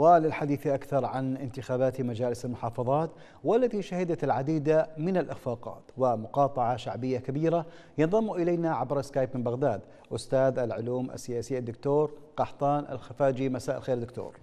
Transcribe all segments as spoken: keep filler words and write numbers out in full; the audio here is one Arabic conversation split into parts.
وللحديث أكثر عن انتخابات مجالس المحافظات والتي شهدت العديد من الإخفاقات ومقاطعة شعبية كبيرة، ينضم إلينا عبر سكايب من بغداد أستاذ العلوم السياسية الدكتور قحطان الخفاجي. مساء الخير دكتور.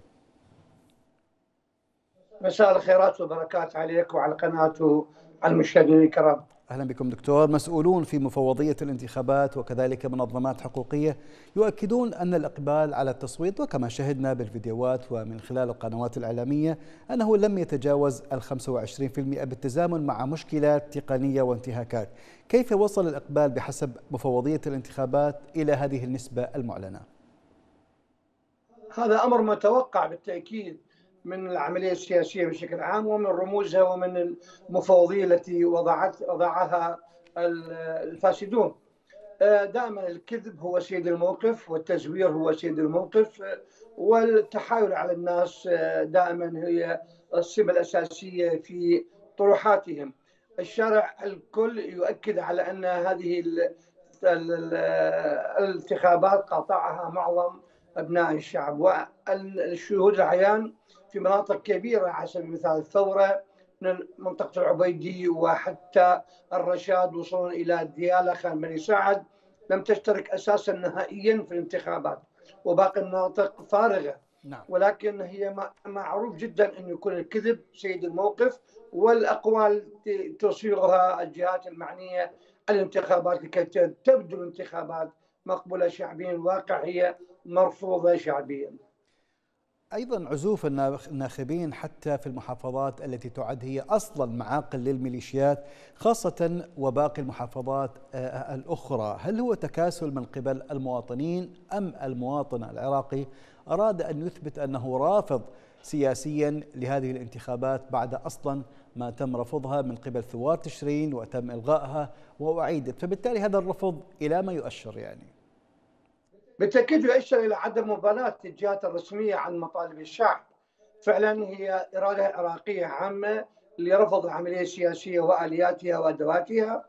مساء الخيرات والبركات عليك وعلى قناة المشاهدين الكرام. أهلا بكم دكتور. مسؤولون في مفوضية الانتخابات وكذلك منظمات حقوقية يؤكدون أن الإقبال على التصويت وكما شهدنا بالفيديوهات ومن خلال القنوات الإعلامية أنه لم يتجاوز ال خمسة وعشرين بالمئة بالتزامن مع مشكلات تقنية وانتهاكات. كيف وصل الإقبال بحسب مفوضية الانتخابات إلى هذه النسبة المعلنة؟ هذا أمر متوقع بالتأكيد من العملية السياسية بشكل عام ومن رموزها ومن المفوضية التي وضعت وضعها الفاسدون. دائما الكذب هو سيد الموقف والتزوير هو سيد الموقف والتحايل على الناس دائما هي السمة الأساسية في طروحاتهم. الشارع الكل يؤكد على أن هذه الانتخابات قاطعها معظم أبناء الشعب، والشهود العيان في مناطق كبيرة على سبيل المثال الثورة من منطقة العبيدي وحتى الرشاد وصولا إلى ديالى خان بني سعد لم تشترك أساسا نهائيا في الانتخابات، وباقي المناطق فارغة. نعم. ولكن هي معروف جدا أن يكون الكذب سيد الموقف والأقوال تصيغها الجهات المعنية الانتخابات لكي تبدو الانتخابات مقبولة شعبيا واقعية مرفوضة شعبيا. أيضا عزوف الناخبين حتى في المحافظات التي تعد هي أصلا معاقل للميليشيات خاصة وباقي المحافظات الأخرى، هل هو تكاسل من قبل المواطنين أم المواطن العراقي أراد أن يثبت أنه رافض سياسيا لهذه الانتخابات بعد أصلا ما تم رفضها من قبل ثوار تشرين وتم إلغائها وأعيدت، فبالتالي هذا الرفض إلى ما يؤشر يعني؟ بالتأكيد يؤشر إلى عدم مبالاة الجهات الرسمية عن مطالب الشعب. فعلا هي إرادة عراقية عامة لرفض العملية السياسية وآلياتها وأدواتها،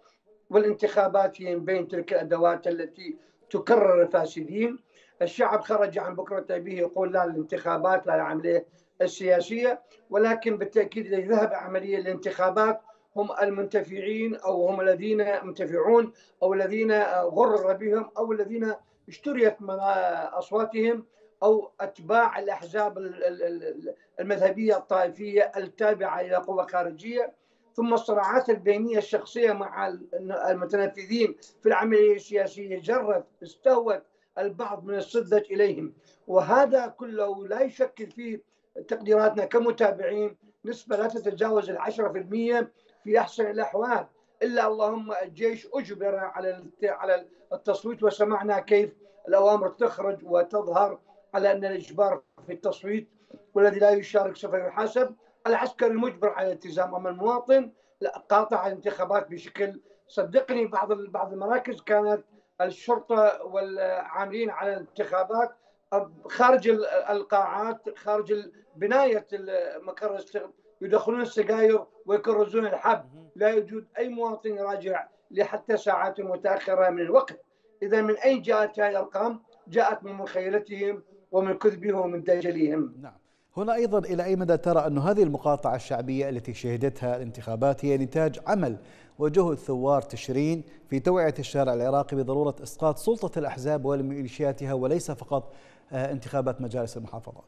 والانتخابات هي من بين تلك الأدوات التي تكرر الفاسدين. الشعب خرج عن بكرة أبيه يقول لا للانتخابات لا للعملية السياسية، ولكن بالتأكيد الذي ذهب عملية الانتخابات هم المنتفعين أو هم الذين منتفعون أو الذين غرر بهم أو الذين اشتريت أصواتهم أو أتباع الأحزاب المذهبية الطائفية التابعة إلى قوى خارجية، ثم الصراعات البينية الشخصية مع المتنفذين في العملية السياسية جرت استهوت البعض من الصدة إليهم. وهذا كله لا يشكل فيه تقديراتنا كمتابعين نسبة لا تتجاوز العشرة في المية في أحسن الأحوال، إلا اللهم الجيش أجبر على على التصويت، وسمعنا كيف الأوامر تخرج وتظهر على أن الإجبار في التصويت والذي لا يشارك سوف يحاسب، العسكري مجبر على الالتزام، أما المواطن قاطع الانتخابات بشكل صدقني بعض بعض المراكز كانت الشرطة والعاملين على الانتخابات خارج القاعات خارج بناية مقر يدخلون السجاير ويكرزون الحب، لا يوجد أي مواطن يراجع لحتى ساعات متأخرة من الوقت. إذا من أين جاءت هذه الأرقام؟ جاءت من مخيلتهم ومن كذبهم ومن دجلهم. نعم. هنا أيضا إلى أي مدى ترى أن هذه المقاطعة الشعبية التي شهدتها الانتخابات هي نتاج عمل وجهد ثوار تشرين في توعية الشارع العراقي بضرورة إسقاط سلطة الأحزاب وميليشياتها وليس فقط انتخابات مجالس المحافظات؟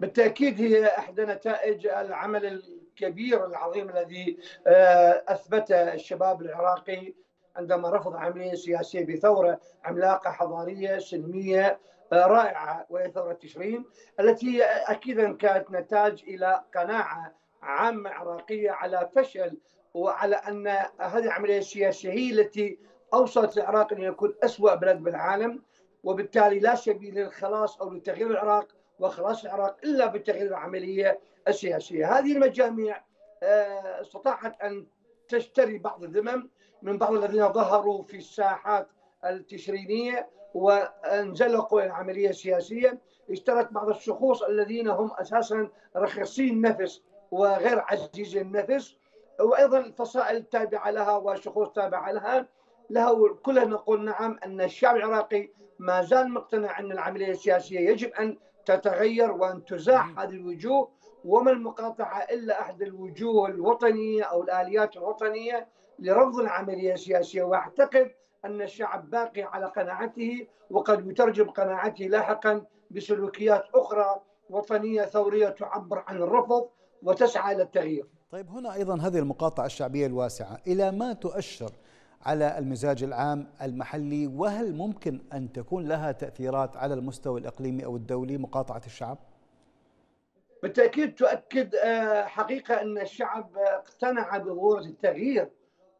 بالتأكيد هي إحدى نتائج العمل الكبير العظيم الذي أثبت الشباب العراقي عندما رفض عملية سياسية بثورة عملاقة حضارية سلمية رائعة، وهي ثورة تشرين التي أكيدا كانت نتاج إلى قناعة عامة عراقية على فشل وعلى أن هذه العملية السياسية هي التي أوصلت العراق أن يكون أسوأ بلد بالعالم، وبالتالي لا سبيل للخلاص أو لتغيير العراق وخلاص العراق إلا بتغيير العملية السياسية. هذه المجاميع استطاعت أن تشتري بعض الذمم من بعض الذين ظهروا في الساحات التشرينية وانزلقوا إلى العملية السياسية، اشترت بعض الشخوص الذين هم أساسا رخيصي النفس وغير عزيزي النفس، وأيضا الفصائل التابعة لها وشخوص تابعة لها له كلنا نقول نعم أن الشعب العراقي ما زال مقتنع أن العملية السياسية يجب أن تتغير وأن تزاح هذه الوجوه، وما المقاطعة إلا أحد الوجوه الوطنية أو الآليات الوطنية لرفض العملية السياسية. وأعتقد أن الشعب باقي على قناعته، وقد يترجم قناعته لاحقا بسلوكيات أخرى وطنية ثورية تعبر عن الرفض وتسعى إلى التغيير. طيب هنا أيضا هذه المقاطعة الشعبية الواسعة إلى ما تؤشر على المزاج العام المحلي، وهل ممكن أن تكون لها تأثيرات على المستوى الإقليمي أو الدولي مقاطعة الشعب؟ بالتأكيد تؤكد حقيقة أن الشعب اقتنع بضرورة التغيير،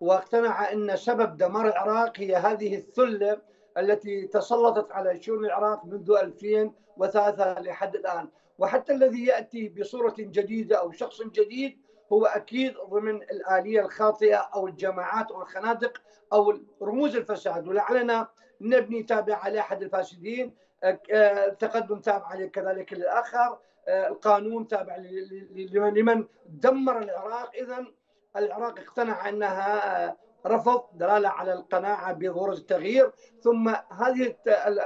واقتنع أن سبب دمار العراق هي هذه الثلة التي تسلطت على شؤون العراق منذ ألفين وثلاثة لحد الآن، وحتى الذي يأتي بصورة جديدة أو شخص جديد هو أكيد ضمن الآلية الخاطئة أو الجماعات أو الخنادق أو رموز الفساد. ولعلنا نبني تابع على أحد الفاسدين، التقدم تابع عليه كذلك للآخر، القانون تابع لمن دمر العراق. إذن العراق اقتنع أنها رفض، دلالة على القناعة بضرورة التغيير. ثم هذه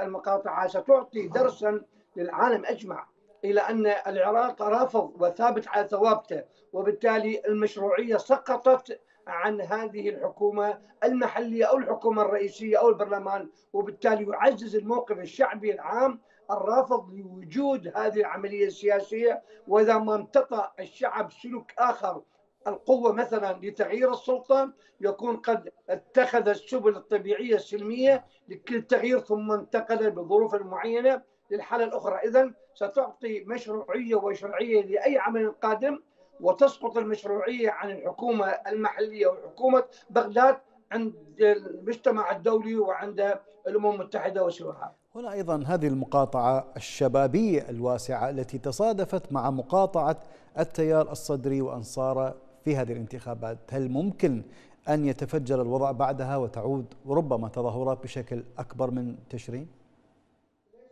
المقاطعة ستعطي درسا للعالم أجمع إلى أن العراق رافض وثابت على ثوابته، وبالتالي المشروعية سقطت عن هذه الحكومة المحلية أو الحكومة الرئيسية أو البرلمان، وبالتالي يعزز الموقف الشعبي العام الرافض لوجود هذه العملية السياسية. وإذا ما امتطأ الشعب سلوك آخر، القوة مثلا لتغيير السلطة، يكون قد اتخذ السبل الطبيعية السلمية لكل التغيير ثم انتقل بظروف معينة للحالة الأخرى. إذن ستعطي مشروعية وشرعية لأي عمل قادم، وتسقط المشروعية عن الحكومة المحلية وحكومة بغداد عند المجتمع الدولي وعند الأمم المتحدة وسواها. هنا أيضا هذه المقاطعة الشبابية الواسعة التي تصادفت مع مقاطعة التيار الصدري وأنصاره في هذه الانتخابات، هل ممكن أن يتفجر الوضع بعدها وتعود ربما تظاهرات بشكل أكبر من تشرين؟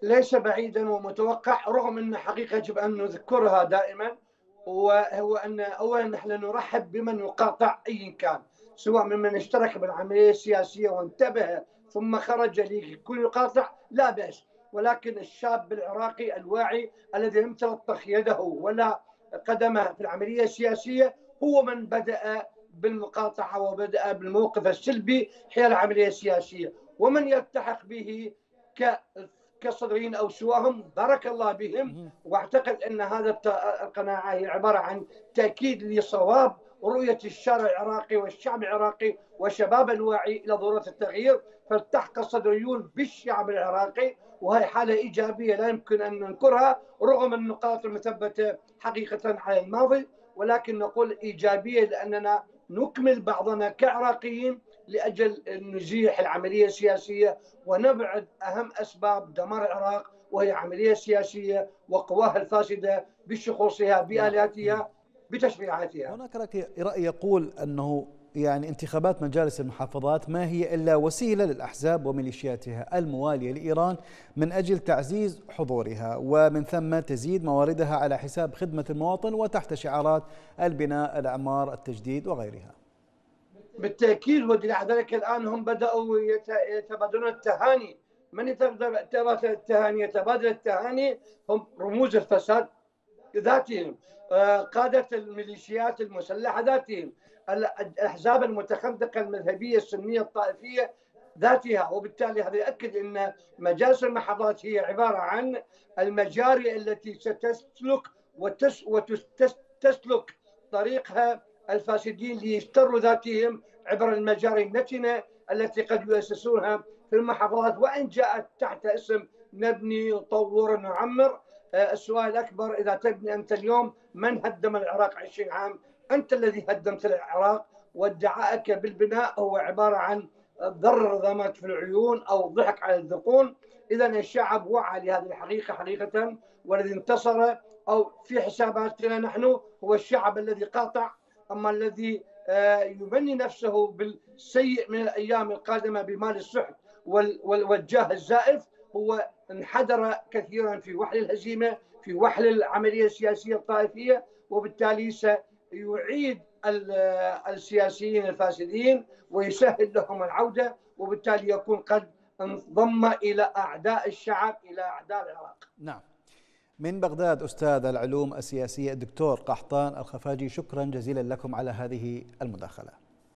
ليس بعيدا ومتوقع، رغم أن حقيقة يجب أن نذكرها دائما، وهو أن أولا نحن نرحب بمن يقاطع أي كان، سواء ممن اشترك بالعملية السياسية وانتبه ثم خرج ليكون يقاطع، لا بأس. ولكن الشاب العراقي الواعي الذي لم تلطخ يده ولا قدمه في العملية السياسية هو من بدأ بالمقاطعة وبدأ بالموقف السلبي حيال العملية السياسية، ومن يلتحق به ك كصدريين أو سواهم بارك الله بهم. واعتقد أن هذا القناعة هي عبارة عن تأكيد لصواب رؤية الشارع العراقي والشعب العراقي والشباب الواعي إلى ضرورة التغيير، فالتحق الصدريون بالشعب العراقي، وهي حالة إيجابية لا يمكن أن ننكرها رغم النقاط المثبتة حقيقة على الماضي، ولكن نقول إيجابية لأننا نكمل بعضنا كعراقيين لأجل نزيح العملية السياسية ونبعد أهم أسباب دمار العراق، وهي عملية سياسية وقواها الفاسدة بشخوصها بآلياتها بتشريعاتها. هناك رأي يقول أنه يعني انتخابات مجالس المحافظات ما هي إلا وسيلة للأحزاب وميليشياتها الموالية لإيران من أجل تعزيز حضورها، ومن ثم تزيد مواردها على حساب خدمة المواطن وتحت شعارات البناء، الأعمار، التجديد وغيرها. بالتأكيد، ولذلك ذلك الآن هم بدأوا يتبادلون التهاني، من يتبادل التهاني يتبادل التهاني هم رموز الفساد ذاتهم، قادة الميليشيات المسلحة ذاتهم، الأحزاب المتخندقة المذهبية السنية الطائفية ذاتها. وبالتالي هذا يؤكد أن مجالس المحافظات هي عبارة عن المجاري التي ستسلك وتسلك طريقها الفاسدين ليشتروا ذاتهم عبر المجاري النتنة التي قد يؤسسونها في المحافظات، وإن جاءت تحت اسم نبني نطور نعمر. السؤال الأكبر، إذا تبني أنت اليوم، من هدم العراق عشرين عام؟ أنت الذي هدمت العراق، وادعائك بالبناء هو عبارة عن ضرر ضمت في العيون أو ضحك على الذقون. إذا الشعب وعى لهذه الحقيقة حقيقة، والذي انتصر أو في حساباتنا نحن هو الشعب الذي قاطع. أما الذي يمني نفسه بالسيء من الأيام القادمة بمال السحت والجاه الزائف هو انحدر كثيرا في وحل الهزيمة، في وحل العملية السياسية الطائفية، وبالتالي سيعيد السياسيين الفاسدين ويسهل لهم العودة، وبالتالي يكون قد انضم إلى أعداء الشعب، إلى أعداء العراق. نعم. من بغداد أستاذ العلوم السياسية الدكتور قحطان الخفاجي، شكرا جزيلا لكم على هذه المداخلة.